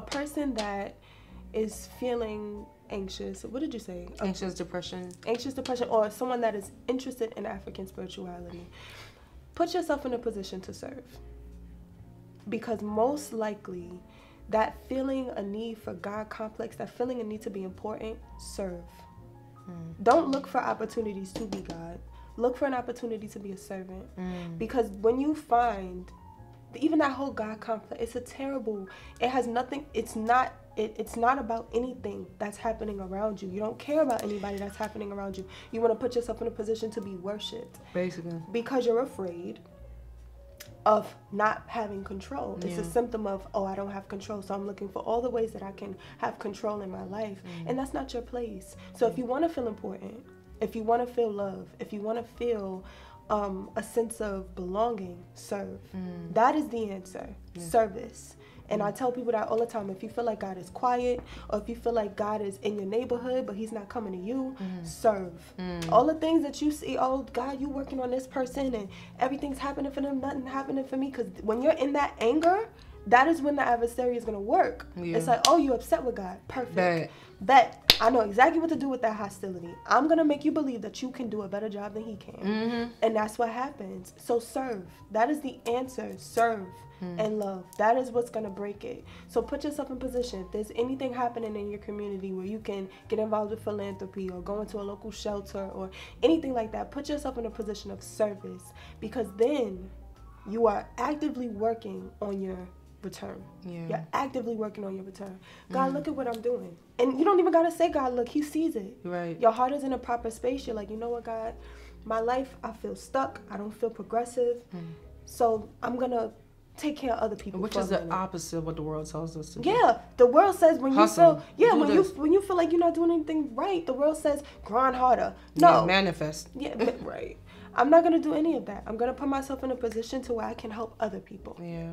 a person that is feeling anxious, what did you say? Anxious depression. Anxious depression, or someone that is interested in African spirituality. Put yourself in a position to serve, because most likely that feeling a need for God complex, that feeling a need to be important, serve. Mm. Don't look for opportunities to be God. Look for an opportunity to be a servant. Mm. Because when you find, even that whole God complex, it's a terrible, it has nothing, it's not about anything that's happening around you. You don't care about anybody that's happening around you. You want to put yourself in a position to be worshipped. Basically. Because you're afraid of not having control. Yeah. It's a symptom of, oh, I don't have control, so I'm looking for all the ways that I can have control in my life. Mm-hmm. And that's not your place. So if you want to feel important, if you want to feel love, if you want to feel a sense of belonging, serve. Mm. That is the answer. Yeah. Service. And I tell people that all the time. If you feel like God is quiet, or if you feel like God is in your neighborhood but he's not coming to you, serve. All the things that you see, oh God, you working on this person and everything's happening for them, nothing happening for me. Because when you're in that anger, that is when the adversary is going to work. Yeah. It's like, oh, you're upset with God. Perfect. But I know exactly what to do with that hostility. I'm going to make you believe that you can do a better job than he can. Mm-hmm. And that's what happens. So serve. That is the answer. Serve and love. That is what's going to break it. So put yourself in position. If there's anything happening in your community where you can get involved with philanthropy or go into a local shelter or anything like that, put yourself in a position of service, because then you are actively working on your return. Yeah. You're actively working on your return. God, look at what I'm doing. And you don't even got to say, God, look, he sees it. Right. Your heart is in a proper space. You're like, you know what, God, my life, I feel stuck. I don't feel progressive. So I'm going to take care of other people. Which is the opposite of what the world tells us to do. Yeah. The world says when you feel like you're not doing anything right, the world says grind harder. No. Yeah, manifest. Yeah, right. I'm not going to do any of that. I'm going to put myself in a position to where I can help other people. Yeah.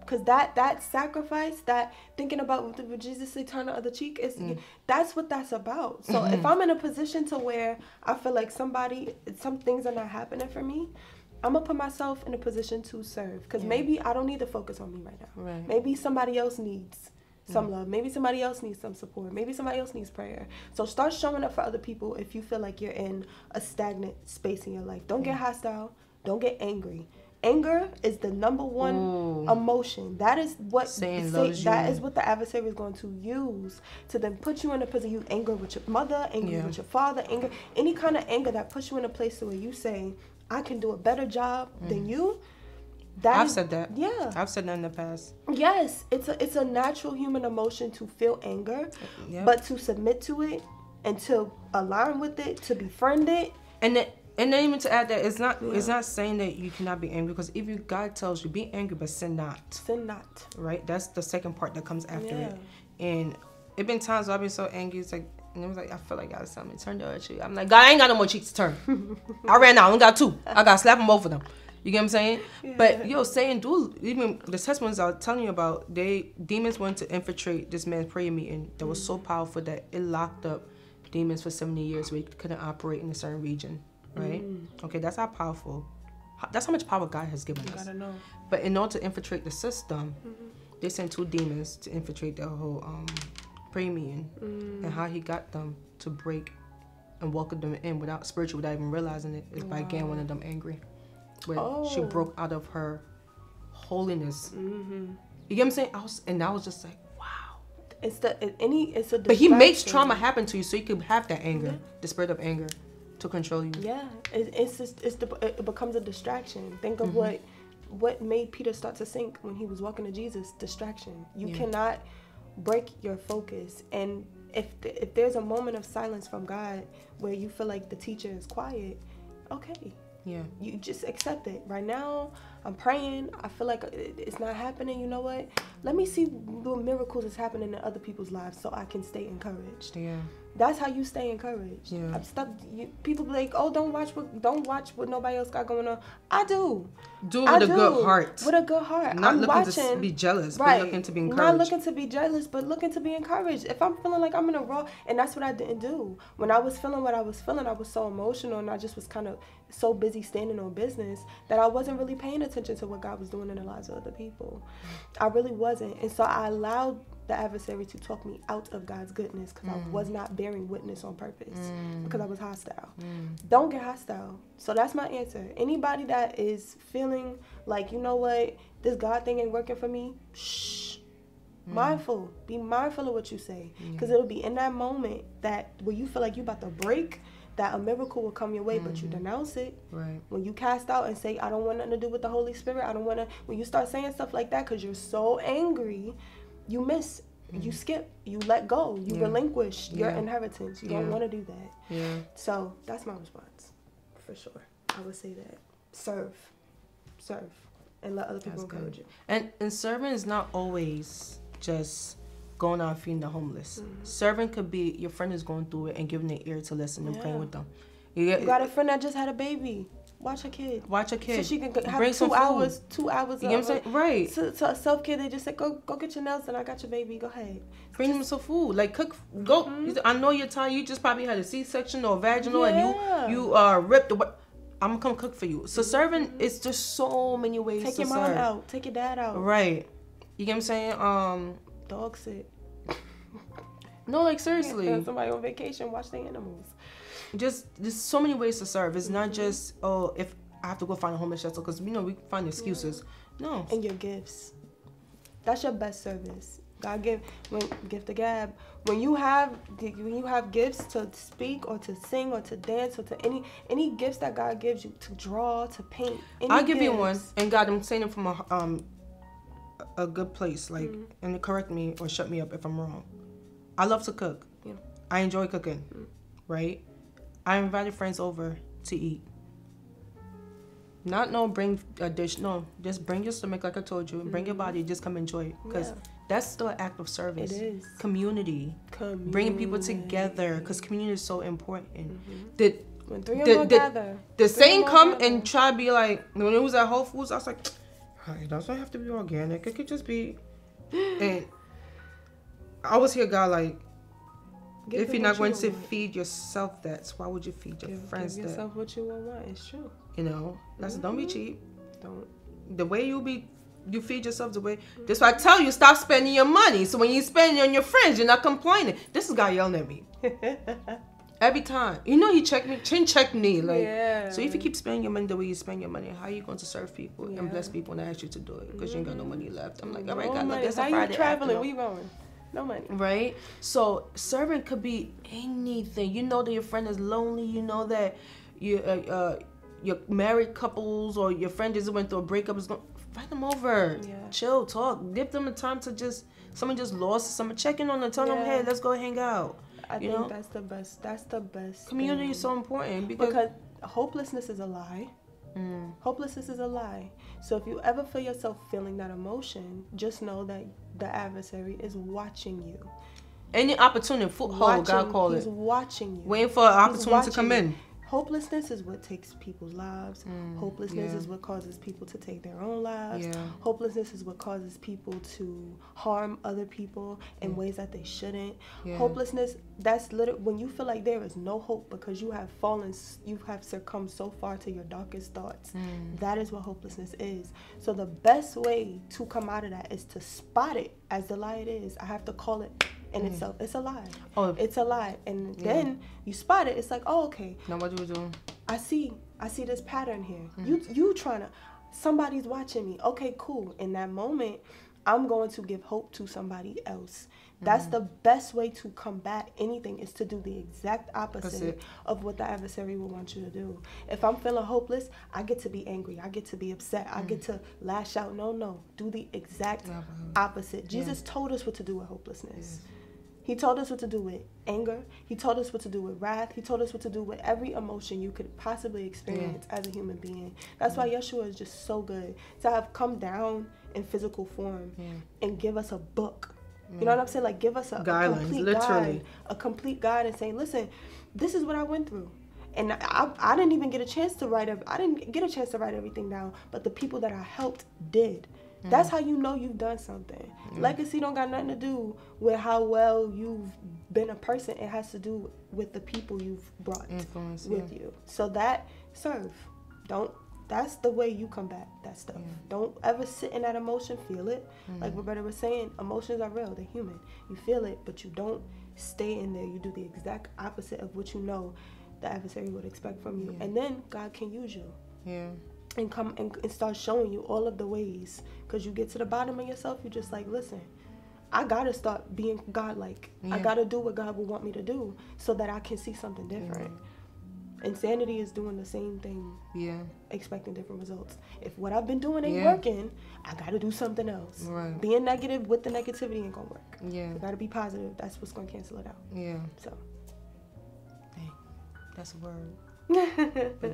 Because that sacrifice, that thinking about what Jesus said, turn the other cheek, is that's what that's about. So if I'm in a position to where I feel like some things are not happening for me, I'm going to put myself in a position to serve. Because maybe I don't need to focus on me right now. Right. Maybe somebody else needs some love. Maybe somebody else needs some support. Maybe somebody else needs prayer. So start showing up for other people if you feel like you're in a stagnant space in your life. Don't get hostile. Don't get angry. Anger is the number one emotion. That is what the adversary is going to use to then put you in a position. You anger with your mother, anger with your father, anger, any kind of anger that puts you in a place where you say, I can do a better job than you. I've said that. Yeah. I've said that in the past. Yes. It's a natural human emotion to feel anger, but to submit to it and to align with it, to befriend it. And then even to add that, it's not saying that you cannot be angry, because if God tells you, be angry, but sin not. Sin not. Right? That's the second part that comes after it. And it's been times where I've been so angry, I feel like God is telling me, turn the other cheek. I'm like, God, I ain't got no more cheeks to turn. I ran out, I only got two. I got to slap them both of them. You get what I'm saying? Yeah. But even the testimonies I was telling you about, demons wanted to infiltrate this man's prayer meeting that was so powerful that it locked up demons for 70 years where he couldn't operate in a certain region. Right? Okay, that's how powerful. That's how much power God has given us. Gotta know. But in order to infiltrate the system, they sent two demons to infiltrate the whole prayer meeting, and how he got them to break and welcome them in without even realizing it is by getting one of them angry. But she broke out of her holiness. You get what I'm saying? I was just like, wow. It's a distraction. But he makes trauma happen to you so you can have that anger, the spirit of anger, to control you. Yeah, it becomes a distraction. Think of what made Peter start to sink when he was walking to Jesus. Distraction. You cannot break your focus. And if there's a moment of silence from God where you feel like the teacher is quiet, okay. Yeah. You just accept it. Right now, I'm praying. I feel like it's not happening. You know what? Let me see what miracles is happening in other people's lives so I can stay encouraged. Yeah. That's how you stay encouraged. Yeah. People be like, oh, don't watch what nobody else got going on. I do. Do it with a good heart. With a good heart. I'm not looking to be jealous, but looking to be encouraged. Not looking to be jealous, but looking to be encouraged. If I'm feeling like I'm in a raw, and that's what I didn't do. When I was feeling what I was feeling, I was so emotional, and I just was kind of so busy standing on business that I wasn't really paying attention to what God was doing in the lives of other people. I really wasn't. And so I allowed the adversary to talk me out of God's goodness, because I was not bearing witness on purpose, because I was hostile. Don't get hostile. So that's my answer. Anybody that is feeling like, you know what, this God thing ain't working for me, shh. Mindful. Be mindful of what you say, because it'll be in that moment that where you feel like you're about to break, that a miracle will come your way, but you denounce it. Right. When you cast out and say, I don't want nothing to do with the Holy Spirit, I don't want to, when you start saying stuff like that, because you're so angry, you miss, you skip, you let go, you relinquish your inheritance. You don't want to do that. Yeah. So that's my response, for sure. I would say that. Serve. Serve. And let other people encourage you. And serving is not always just going out feeding the homeless. Serving could be your friend is going through it and giving their ear to listen and praying with them. You got a friend that just had a baby. Watch her kid. Watch her kid. So she can have two hours you know what I'm saying? Right. So self-care, they just said, go get your nails and I got your baby. Go ahead. Bring them some food. Like, cook. Go. I know you're tired. You just probably had a C-section or vaginal and you are ripped. I'm going to come cook for you. So serving is just so many ways to serve. Take your mom out. Take your dad out. Right. You get what I'm saying? Dog sit. No, like seriously. Somebody on vacation, watch the animals. Just there's so many ways to serve. It's not just, oh, if I have to go find a homeless shelter, because we find excuses. No. And your gifts. That's your best service. God gift the gab. When you have gifts to speak or to sing or to dance or to any gifts that God gives you, to draw, to paint. I'll give you one. And God, I'm saying it from a good place, like, and correct me or shut me up if I'm wrong. I love to cook. Yeah. I enjoy cooking, right? I invited friends over to eat. Bring a dish. No, just bring your stomach, like I told you, and bring your body. Just come enjoy it, because that's still an act of service. It is community. Bringing people together, because community is so important. When three or more gather, the same come and try to be like when it was at Whole Foods. I was like, it doesn't have to be organic. It could just be, and I always hear God like, if you're not going to feed yourself that, why would you feed your friends that? Give yourself what you want. It's true. You know, that's don't be cheap. Don't. The way you feed yourself the way. That's why I tell you, stop spending your money. So when you spend it on your friends, you're not complaining. This is God yelling at me. Every time, you know, he checked me, like, so if you keep spending your money the way you spend your money, how are you going to serve people and bless people and ask you to do it, because you ain't got no money left? I'm like, all right, God, look, that's a Friday traveling, we going, no money, right? So serving could be anything. You know that your friend is lonely. You know that your married couples or your friend just went through a breakup. Is going, invite them over, chill, talk, give them the time to just, someone just lost someone, checking on them, tell them, hey, let's go hang out. I think that's the best. That's the best. Community is so important, because hopelessness is a lie. Hopelessness is a lie. So if you ever feel yourself feeling that emotion, just know that the adversary is watching you. Any opportunity, foothold, God call it. He's watching you. Waiting for an opportunity to come in. Hopelessness is what takes people's lives. Hopelessness is what causes people to take their own lives. Hopelessness is what causes people to harm other people in ways that they shouldn't. Hopelessness, that's literally when you feel like there is no hope, because you have fallen, you have succumbed so far to your darkest thoughts. That is what hopelessness is. So the best way to come out of that is to spot it as the lie it is. I have to call it. In itself, it's a lie. It's a lie. And then you spot it. It's like, oh, okay. Now what do we do? I see this pattern here. You trying to, somebody's watching me. Okay, cool. In that moment, I'm going to give hope to somebody else. That's the best way to combat anything, is to do the exact opposite of what the adversary will want you to do. If I'm feeling hopeless, I get to be angry. I get to be upset. I get to lash out. No. Do the exact opposite. Jesus told us what to do with hopelessness. He told us what to do with anger. He told us what to do with wrath. He told us what to do with every emotion you could possibly experience as a human being. That's why Yeshua is just so good, to have come down in physical form and give us a book. You know what I'm saying? Like, give us a complete guide and saying, listen, this is what I went through. And I didn't even get a chance to write up. I didn't get a chance to write everything down, but the people that I helped did. That's how you know you've done something. Legacy don't got nothing to do with how well you've been a person. It has to do with the people you've brought with you. So that, serve. Don't That's the way you combat that stuff. Yeah. Don't ever sit in that emotion, feel it. Mm-hmm. Like Roberta was saying, emotions are real, they're human. You feel it, but you don't stay in there. You do the exact opposite of what you know the adversary would expect from you. Yeah. And then God can use you. Yeah. And come and start showing you all of the ways. Because you get to the bottom of yourself, you're just like, listen, I gotta start being God-like. Yeah. I gotta do what God would want me to do so that I can see something different. Yeah. Insanity is doing the same thing, yeah, expecting different results. If what I've been doing ain't working, I gotta do something else. Right. Being negative with the negativity ain't gonna work. Yeah, you gotta be positive. That's what's gonna cancel it out. Yeah. So, dang, that's a word.